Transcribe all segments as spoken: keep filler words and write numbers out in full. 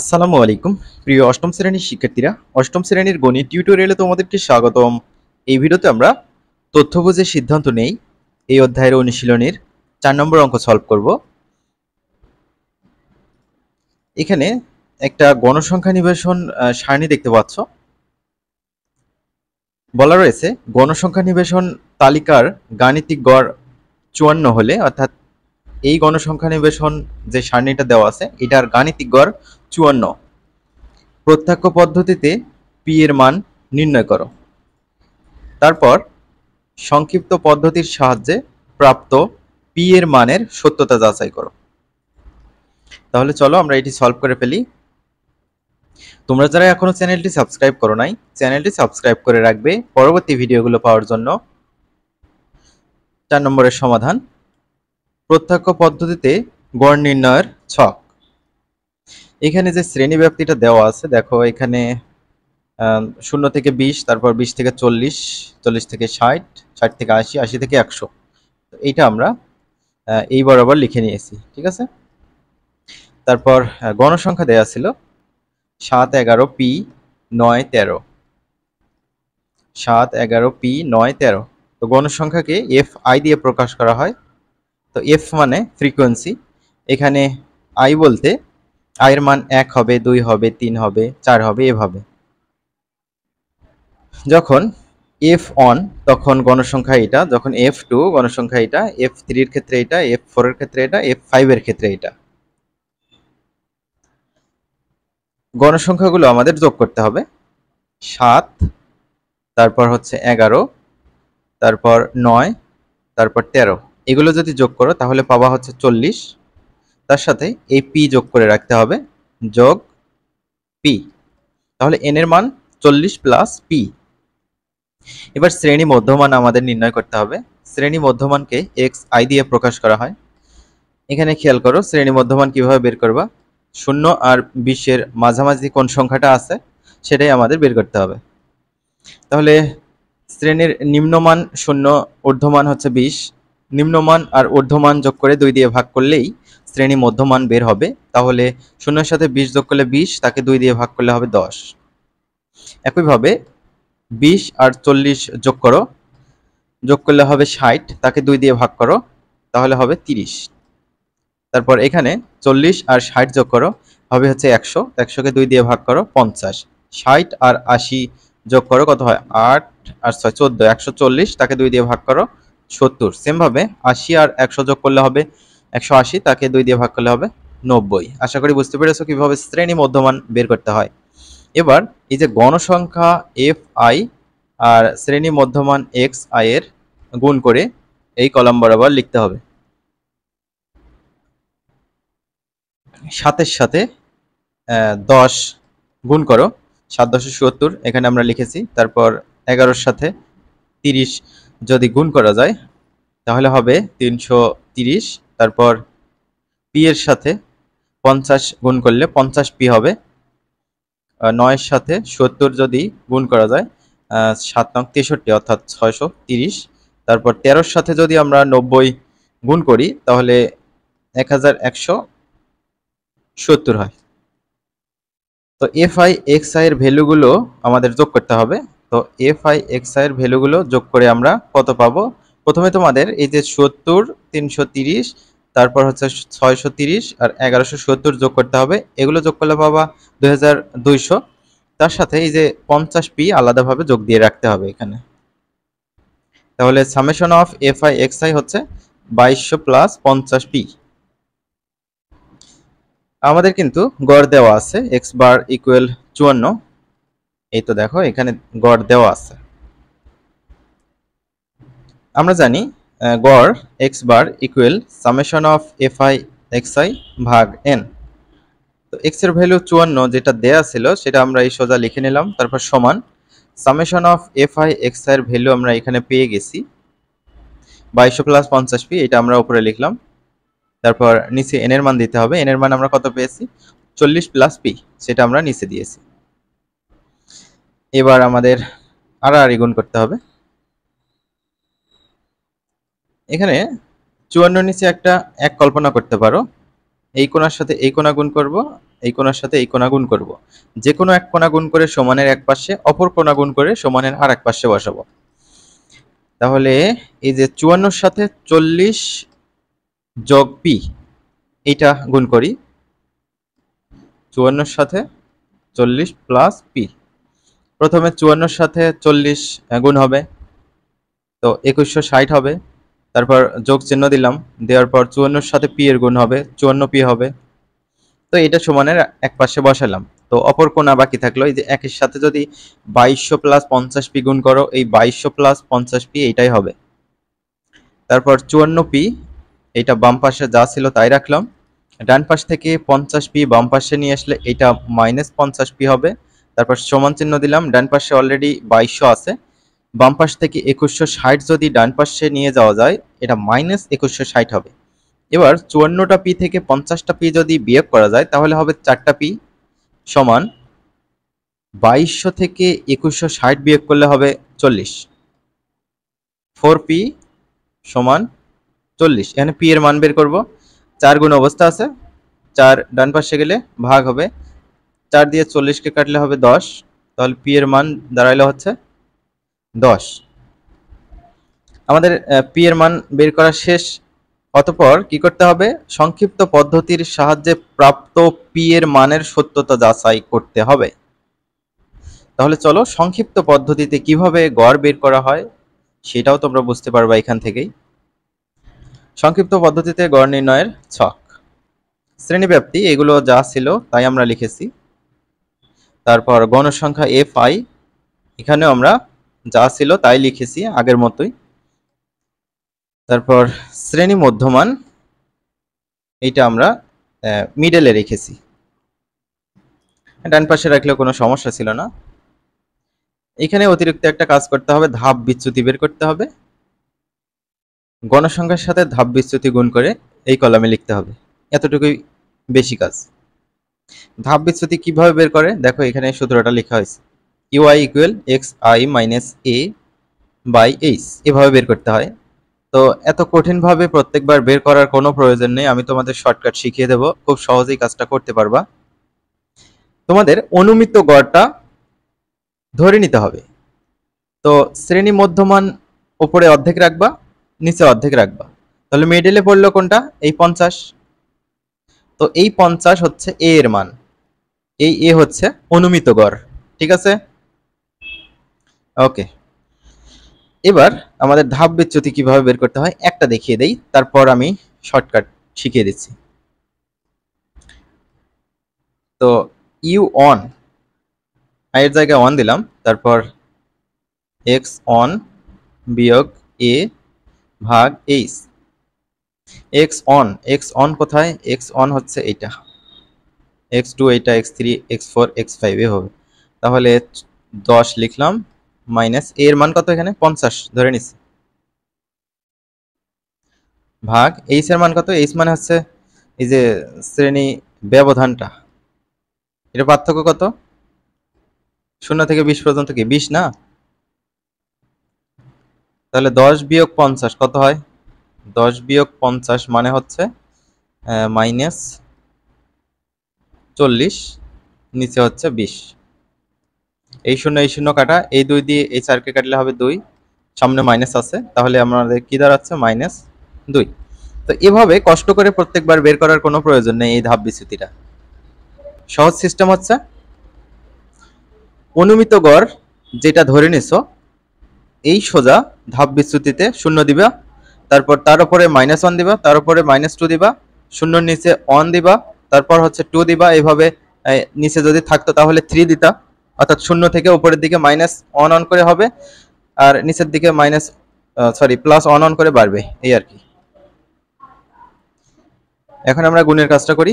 আসসালামু আলাইকুম প্রিয় অষ্টম শ্রেণীর শিক্ষার্থীরা, অষ্টম শ্রেণীর গণিত টিউটোরিয়ালে তোমাদেরকে স্বাগতম। এই ভিডিওতে আমরা তথ্য বুঝে সিদ্ধান্ত নেই এই অধ্যায়ের অনুশীলনের চার নম্বর অঙ্ক সলভ করব। এখানে একটা গণসংখ্যা নিবেশন সারণী দেখতে পাচ্ছ। বলা রয়েছে গণসংখ্যা নিবেশন তালিকার গাণিতিক গড় চুয়ান্ন হলে, অর্থাৎ এই গণসংখ্যা নিবেশন যে সারণীটা দেওয়া আছে এটার গাণিতিক গড় চুয়ান্ন। প্রত্যক্ষ পদ্ধতিতে পি এর মান নির্ণয় করো। তারপর সংক্ষিপ্ত পদ্ধতির সাহায্যে প্রাপ্ত পি এর মানের সত্যতা যাচাই করো। তাহলে চলো আমরা এটি সলভ করে ফেলি। তোমরা যারা এখনো চ্যানেলটি সাবস্ক্রাইব করো নাই, চ্যানেলটি সাবস্ক্রাইব করে রাখবে পরবর্তী ভিডিওগুলো পাওয়ার জন্য। চার নম্বরের সমাধান, প্রত্যক্ষ পদ্ধতিতে গড় নির্ণয়ের ছক। এখানে যে শ্রেণী ব্যাপ্তিটা দেওয়া আছে দেখো, এখানে শূন্য থেকে বিশ, তারপর বিশ থেকে চল্লিশ, চল্লিশ থেকে ষাট, ষাট থেকে আশি, আশি থেকে একশো। এইটা আমরা এই বরাবর লিখে নিয়েছি, ঠিক আছে। তারপর গণসংখ্যা দেওয়া ছিল সাত এগারো পি নয় তেরো, সাত এগারো পি নয় তেরো। তো গণসংখ্যাকে এফ আই দিয়ে প্রকাশ করা হয়। তো এফ মানে ফ্রিকোয়েন্সি, এখানে আই বলতে আয়ের মান এক হবে, দুই হবে, তিন হবে, চার হবে, এভাবে। যখন এফ অন তখন গণসংখ্যা এটা, যখন এফ টু গণসংখ্যা এটা, এফ থ্রির ক্ষেত্রে এটা, এফ ফোরের ক্ষেত্রে এটা, এফ ফাইভের ক্ষেত্রে এটা। গণসংখ্যাগুলো আমাদের যোগ করতে হবে, সাত, তারপর হচ্ছে এগারো, তারপর নয়, তারপর তেরো। এগুলো যদি যোগ করো তাহলে পাওয়া হচ্ছে চল্লিশ। তার সাথে এই পি যোগ করে রাখতে হবে, যোগ পি। তাহলে এন এর মান চল্লিশ প্লাস পি। এবার শ্রেণী মধ্যমান আমাদের নির্ণয় করতে হবে। শ্রেণী মধ্যমানকে এক্স আই দিয়ে প্রকাশ করা হয়। এখানে খেয়াল করো শ্রেণী মধ্যমান কিভাবে বের করবা, শূন্য আর বিশের মাঝামাঝি কোন সংখ্যাটা আছে সেটাই আমাদের বের করতে হবে। তাহলে শ্রেণীর নিম্নমান শূন্য, ঊর্ধ্বমান হচ্ছে বিশ। নিম্নমান আর ঊর্ধ্বমান যোগ করে দুই দিয়ে ভাগ করলেই শ্রেণী মধ্যমান বের হবে। তাহলে শূন্যের সাথে বিশ যোগ করলে বিশ, তাকে দুই দিয়ে ভাগ করলে হবে দশ। একইভাবে বিশ আর চল্লিশ যোগ করো, যোগ করলে হবে ষাট, তাকে দুই দিয়ে ভাগ করো তাহলে হবে তিরিশ। তারপর এখানে চল্লিশ আর ষাট যোগ করো হবে হচ্ছে একশো, একশোকে দুই দিয়ে ভাগ করো পঞ্চাশ। ষাট আর আশি যোগ করো কত হয়, আট আর ছয় চোদ্দ, একশো চল্লিশ, তাকে দুই দিয়ে ভাগ করো সত্তর। সেমভাবে আশি আর একশো যোগ করলে হবে একশো আশি, তাকে দুই দিয়ে ভাগ করলে হবে নব্বই। আশা করি বুঝতে পেরেছো কীভাবে শ্রেণী মধ্যমান বের করতে হয়। এবার এই যে গণসংখ্যা এফ আই আর শ্রেণী মধ্যমান এক্স আই এর গুণ করে এই কলাম বরাবর লিখতে হবে। সাতের সাথে দশ গুণ করো, সাত দশে সত্তর এখানে আমরা লিখেছি। তারপর এগারোর সাথে তিরিশ যদি গুণ করা যায় তাহলে হবে তিনশো তিরিশ। তারপর পি এর সাথে পঞ্চাশ গুণ করলে পঞ্চাশ পি হবে। নয়ের সাথে সত্তর যদি গুণ করা যায়, সাত নং তেষট্টি, অর্থাৎ ছয়শো তিরিশ। তারপর তেরোর সাথে যদি আমরা নব্বই গুণ করি তাহলে এক হাজার একশো সত্তর হয়। তো এফ আই এক্স আই এর ভ্যালুগুলো আমাদের যোগ করতে হবে। তো এফ আই এক্স আই এর ভ্যালুগুলো যোগ করে আমরা কত পাবো? প্রথমে তোমাদের এই যে সত্তর, তিনশো তিরিশ, তারপর হচ্ছে ছয়শো তিরিশ আর এগারোশো সত্তর যোগ করতে হবে। এগুলো যোগ করলে পাবা দুই হাজার দুইশো। তার সাথে এই যে পঞ্চাশ পি আলাদাভাবে যোগ দিয়ে রাখতে হবে এখানে। তাহলে summation of f i x i হচ্ছে বাইশশো প্লাস পঞ্চাশ পি। আমাদের কিন্তু গড় দেওয়া আছে এক্স বার ইকুয়াল চুয়ান্ন। এই তো দেখো এখানে গড় দেওয়া আছে। আমরা জানি গড় x bar equal summation of f i x i ভাগ এন। তো এক্স এর ভ্যালু চুয়ান্ন যেটা দেয়া ছিল সেটা আমরা এই সোজা লিখে নিলাম। তারপর সমান summation of f i x i এর ভ্যালু আমরা এখানে পেয়ে গেছি বাইশশো প্লাস পঞ্চাশ পি, এটা আমরা উপরে লিখলাম। তারপর নিচে এন এর মান দিতে হবে। এন এর মান আমরা কত পেয়েছি, চল্লিশ প্লাস পি, সেটা আমরা নিচে দিয়েছি। এবার আমাদের আড়াআড়ি গুণ করতে হবে। এখানে চুয়ান্ন নিচে একটা এক কল্পনা করতে পারো, এই কোণার সাথে এই কোণা গুণ করব, এই কোণার সাথে এই কোণা গুণ করব। যে কোনো এক কোণা গুণ করে সমানের এক পাশে, অপর কোণা গুণ করে সমানের আর এক পাশে বসাবো। তাহলে এই যে চুয়ান্নর সাথে চল্লিশ যোগ পি এইটা গুণ করি, চুয়ান্নর সাথে চল্লিশ প্লাস পি। প্রথমে চুয়ান্নর সাথে চল্লিশ গুণ হবে, তো একুশশো ষাট হবে, তারপর যোগ চিহ্ন দিলাম, দেওয়ার পর চুয়ান্নর সাথে পি এর গুণ হবে, চুয়ান্ন পি হবে। তো এটা সমানের এক পাশে বসালাম। তো অপর কোণা বাকি থাকলো, এই যে একের সাথে যদি বাইশশো প্লাস পঞ্চাশ পি গুণ করো, এই বাইশশো প্লাস পঞ্চাশ পি এইটাই হবে। তারপর চুয়ান্ন পি এইটা বাম পাশে যা ছিল তাই রাখলাম, ডান পাশ থেকে পঞ্চাশ পি বাম পাশে নিয়ে আসলে এইটা মাইনাস পঞ্চাশ পি হবে। তারপর সমান চিহ্ন দিলাম, ডান পাশে অলরেডি বাইশশো আছে, বাম পাশ থেকে একুশশো ষাট যদি ডান পাশে নিয়ে যাওয়া যায় এটা মাইনাস একুশশো ষাট হবে। এবার চুয়ান্নটা পি থেকে পঞ্চাশটা পি যদি বিয়োগ করা যায় তাহলে হবে চারটা পি, সমান বাইশশো থেকে একুশশো ষাট বিয়োগ করলে হবে চল্লিশ, ফোর পি সমান চল্লিশ। এখানে পি এর মান বের করবো, চার গুণ অবস্থা আছে, চার ডান পাশে গেলে ভাগ হবে, চার দিয়ে চল্লিশকে কাটলে হবে দশ, তাহলে পি এর মান দাঁড়াইলো হচ্ছে দশ। আমাদের পি এর মান বের করা শেষ। অতঃপর কি করতে হবে, সংক্ষিপ্ত পদ্ধতির সাহায্যে প্রাপ্ত পি এর মানের সত্যতা যাচাই করতে হবে। তাহলে চলো সংক্ষিপ্ত পদ্ধতিতে কিভাবে গড় বের করা হয় সেটাও তোমরা বুঝতে পারবা এখান থেকেই। সংক্ষিপ্ত পদ্ধতিতে গড় নির্ণয়ের ছক, শ্রেণীব্যাপ্তি এগুলো যা ছিল তাই আমরা লিখেছি। তারপর গণসংখ্যা এফ আই, এখানেও আমরা যা ছিল তাই লিখেছি আগের মতোই। তারপর শ্রেণী মধ্যমান, এইটা আমরা মিডলে রেখেছি, ডান পাশে রাখলেও কোনো সমস্যা ছিল না। এখানে অতিরিক্ত একটা কাজ করতে হবে, ধাপ বিচ্যুতি বের করতে হবে, গণসংখ্যার সাথে ধাপ বিচ্যুতি গুণ করে এই কলামে লিখতে হবে, এতটুকুই বেশি কাজ। ধাপ বিচ্যুতি কিভাবে বের করে দেখো, এখানে সূত্রটা লেখা হয়েছে, u i equal x i minus a by h, এভাবে বের করতে হয়। তো এত কঠিনভাবে প্রত্যেকবার বের করার কোনো প্রয়োজন নেই, আমি তোমাদের শর্টকাট শিখিয়ে দেবো, খুব সহজেই কাজটা করতে পারবা। তোমাদের অনুমিত গড়টা ধরে নিতে হবে। তো শ্রেণী মধ্যমান ওপরে অর্ধেক রাখবা, নিচে অর্ধেক রাখবা, তাহলে মিডলে পড়লো কোনটা, এই পঞ্চাশ। তো এই পঞ্চাশ হচ্ছে এ এর মান, এই এ হচ্ছে অনুমিত গড়, ঠিক আছে, ওকে। এবার আমাদের ধাপ বিচ্যুতি কিভাবে বের করতে হয় একটা দেখিয়ে দেই, তারপর আমি শর্টকাট শিখিয়ে দিচ্ছি। তো ইউ অন, এর জায়গায় অন দিলাম, তারপর এক্স অন বিয়োগ এ ভাগ h, x n, x n কোথায়, এক্স অন হচ্ছে এইটা, এক্স টু এইটা, x three, x four, x five এ হবে। তাহলে দশ লিখলাম, মাইনাস এর মান কত এখানে পঞ্চাশ ধরে নিচ্ছি, ভাগ এইচ এর মান কত, এইচ মান হচ্ছে এই যে শ্রেণী ব্যবধানটা, এটা পার্থক্য কত, শূন্য থেকে বিশ পর্যন্ত, কি বিশ না, তাহলে দশ বিয়োগ পঞ্চাশ কত হয়, দশ বিয়োগ পঞ্চাশ মানে হচ্ছে মাইনাস চল্লিশ, নিচে হচ্ছে বিশ। এই শূন্য এই শূন্য কাটা, এই দুই দিয়ে এই চারকে কাটলে হবে দুই, সামনে মাইনাস আছে, তাহলে আমাদের কি দাঁড়াচ্ছে মাইনাস দুই। তো এভাবে কষ্ট করে প্রত্যেকবার বের করার কোনো প্রয়োজন নেই এই ধাপ বিচ্যুতিটা। সহজ সিস্টেম হচ্ছে অনুমিত গড় যেটা ধরে নিছো এই সোজা ধাপ বিচ্যুতিতে শূন্য দিবা, তারপর তার উপরে মাইনাস ওয়ান দিবা, তার উপরে মাইনাস টু দিবা, শূন্যর নিচে ওয়ান দিবা, তারপর হচ্ছে টু দিবা, এভাবে নিচে যদি থাকতো তাহলে থ্রি দিতা, অর্থাৎ শূন্য থেকে উপরের দিকে মাইনাস অন অন করে হবে, আর নিচের দিকে minus sorry plus one one করে বাড়বে, এই আর কি। এখন আমরা গুণের কাজটা করি,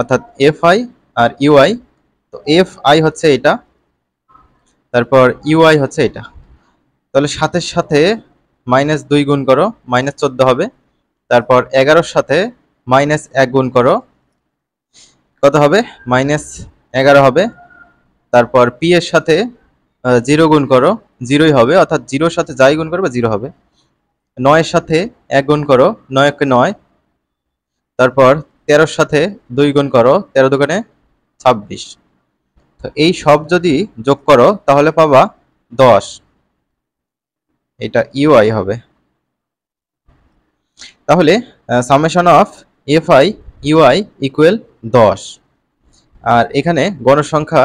অর্থাৎ এফ আই আর ইউআই। তো এফ আই হচ্ছে এটা, তারপর ইউআই হচ্ছে এটা, তাহলে সাতের সাথে মাইনাস দুই গুণ করো, মাইনাস চোদ্দ হবে, তারপর এগারোর সাথে মাইনাস এক গুণ করো, কত হবে মাইনাস এগারো হবে, তারপর পি এর সাথে জিরো গুণ করো, জিরোই হবে, অর্থাৎ জিরোর সাথে যাই গুণ করবে জিরো হবে, নয়ের সাথে এক গুণ করো, নয়কে নয়, তারপর তেরোর সাথে দুই গুণ করো, তেরো দোকানে ছাব্বিশ। তো এই সব যদি যোগ করো তাহলে পাবা দশ, এটা ইউআই হবে। তাহলে summation of f i u i equal দশ। আর এখানে গণসংখ্যা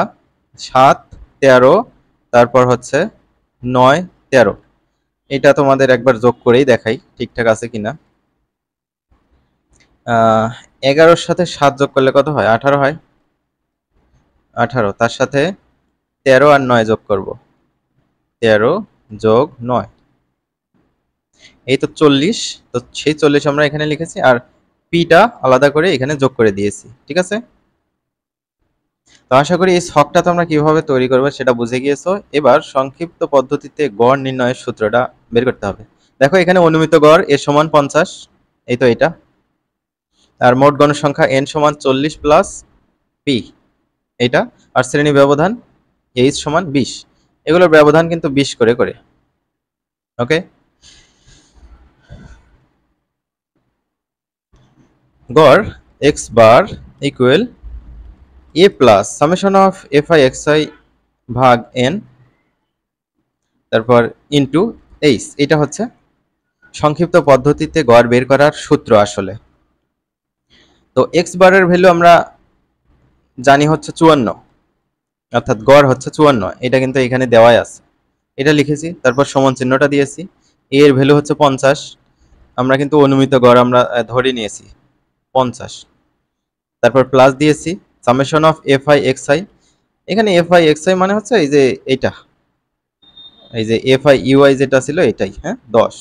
সাত, তেরো, তারপর হচ্ছে নয়, তেরো। এটা তোমাদের একবার যোগ করেই দেখাই ঠিকঠাক আছে কিনা। এগারোর সাথে সাত যোগ করলে কত হয়? আঠারো হয়। আঠারো তার সাথে তেরো আর নয় যোগ করব, তেরো যোগ নয়, এই তো চল্লিশ। তো সেই চল্লিশ আমরা এখানে লিখেছি, আর পিটা আলাদা করে এখানে যোগ করে দিয়েছি। ঠিক আছে, তো আশা করি এই ছকটা তোমরা কিভাবে তৈরি করবে সেটা বুঝে গিয়েছো। এবার সংক্ষিপ্ত পদ্ধতিতে গড় নির্ণয়ের সূত্রটা বের করতে হবে। দেখো এখানে অনুমিত গড় এ সমান পঞ্চাশ, এই তো এটা, আর মোট গণসংখ্যা এন সমান চল্লিশ প্লাস পি, এইটা, আর শ্রেণী ব্যবধান এইচ সমান বিশ। এগুলোর ব্যবধান কিন্তু বিশ করে করে। ওকে, গড় x bar equal a plus summation of fi xi ভাগ n, তারপর ইনটু h। এটা হচ্ছে সংক্ষিপ্ত পদ্ধতিতে গড় বের করার সূত্র আসলে। তো x বারের ভ্যালু আমরা জানি হচ্ছে চুয়ান্ন, অর্থাৎ গড় হচ্ছে চুয়ান্ন। এটা কিন্তু এখানে দেওয়াই আছে, এটা লিখেছি, তারপর সমান চিহ্নটা দিয়েছি। a এর ভ্যালু হচ্ছে পঞ্চাশ, আমরা কিন্তু অনুমিত গড় আমরা ধরে নিয়েছি পঞ্চাশ, তারপর প্লাস দিয়েছি summation of f i x i. এখানে এফ আই এক্স আই মানে হচ্ছে এই যে এটা, এই যে এফ আই ইউআই যেটা ছিল এটাই, হ্যাঁ, দশ।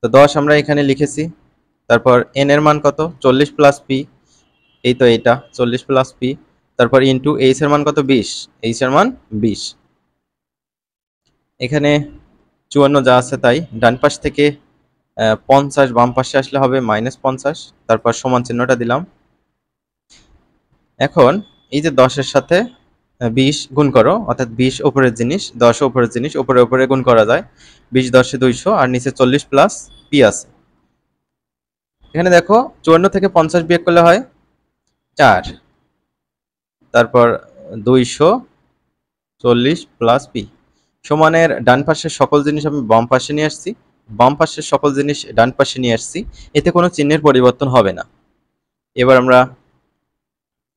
তো দশ আমরা এখানে লিখেছি, তারপর এন এর মান কত? চল্লিশ প্লাস পি, এই তো এটা, চল্লিশ প্লাস পি, তারপর ইন্টু এইচ এর মান কত? বিশ, এইচ এর মান বিশ। এখানে চুয়ান্ন যা আছে তাই, ডান পাশ থেকে পঞ্চাশ বাম পাশে আসলে হবে মাইনাস পঞ্চাশ, তারপর সমান চিহ্নটা দিলাম। এখন এই যে দশের সাথে বিশ গুণ করো, অর্থাৎ বিশ ওপরের জিনিস, দশ ওপরের জিনিস, ওপরে ওপরে গুণ করা যায়। বিশ দশে দুইশো, আর নিচে চল্লিশ প্লাস পি আছে। এখানে দেখো চুয়ান্ন থেকে পঞ্চাশ বিয়োগ করলে হয় চার, তারপর দুইশো চল্লিশ প্লাস পি। সমানের ডান পাশের সকল জিনিস আমি বাম পাশে নিয়ে আসছি, বাম পাশের সকল জিনিস ডান পাশে নিয়ে আসছি, এতে কোনো চিহ্নের পরিবর্তন হবে না। এবার আমরা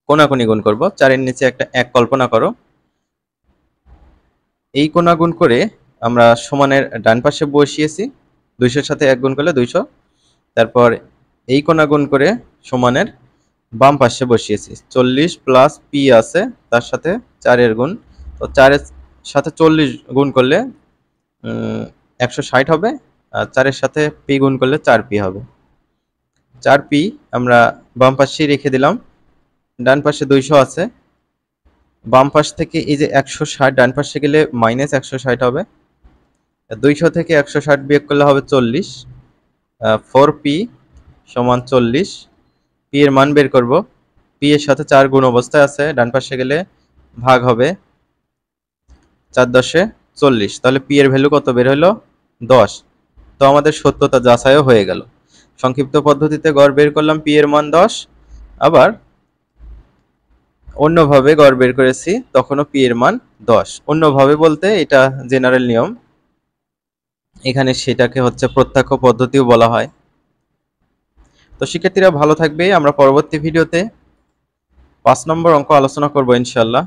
কোনাকুনি গুণ করব। চারের নিচে একটা এক কল্পনা করো, এই কোনা গুণ করে আমরা সমানের ডান পাশে বসিয়েছি, দুইশোর সাথে এক গুণ করলে দুইশো, তারপর এই কোনা গুণ করে সমানের বাম পাশে বসিয়েছি। চল্লিশ প্লাস পি আছে, তার সাথে চারের গুণ, তো চারের সাথে চল্লিশ গুণ করলে একশো ষাট হবে, আর চারের সাথে পি গুণ করলে চার পি হবে। চার পি আমরা বাম পাশেই রেখে দিলাম, ডান পাশে দুইশো আছে, বাম পাশ থেকে এই যে একশো ষাট, ডান পাশে গেলে মাইনাস একশো ষাট হবে। দুইশো থেকে একশো ষাট বিয়োগ করলে হবে চল্লিশ, ফোর পি সমান চল্লিশ। পি এর মান বের করব, পি এর সাথে চার গুণ অবস্থায় আছে, ডান পাশে গেলে ভাগ হবে, চার দশে চল্লিশ। তাহলে পি এর ভ্যালু কত বের হলো? দশ। তো আমাদের সত্যতা যাচাইও হয়ে গেল। সংক্ষিপ্ত পদ্ধতিতে গড় বের করলাম, পি এর মান দশ। আবার অন্যভাবে গড় বের করেছি, তখনও পি এর মান দশ। অন্যভাবে বলতে এটা জেনারেল নিয়ম, এখানে সেটাকে হচ্ছে প্রত্যক্ষ পদ্ধতিও বলা হয়। তো শিক্ষার্থীরা ভালো থাকবে, আমরা পরবর্তী ভিডিওতে পাঁচ নম্বর অঙ্ক আলোচনা করব ইনশাআল্লাহ।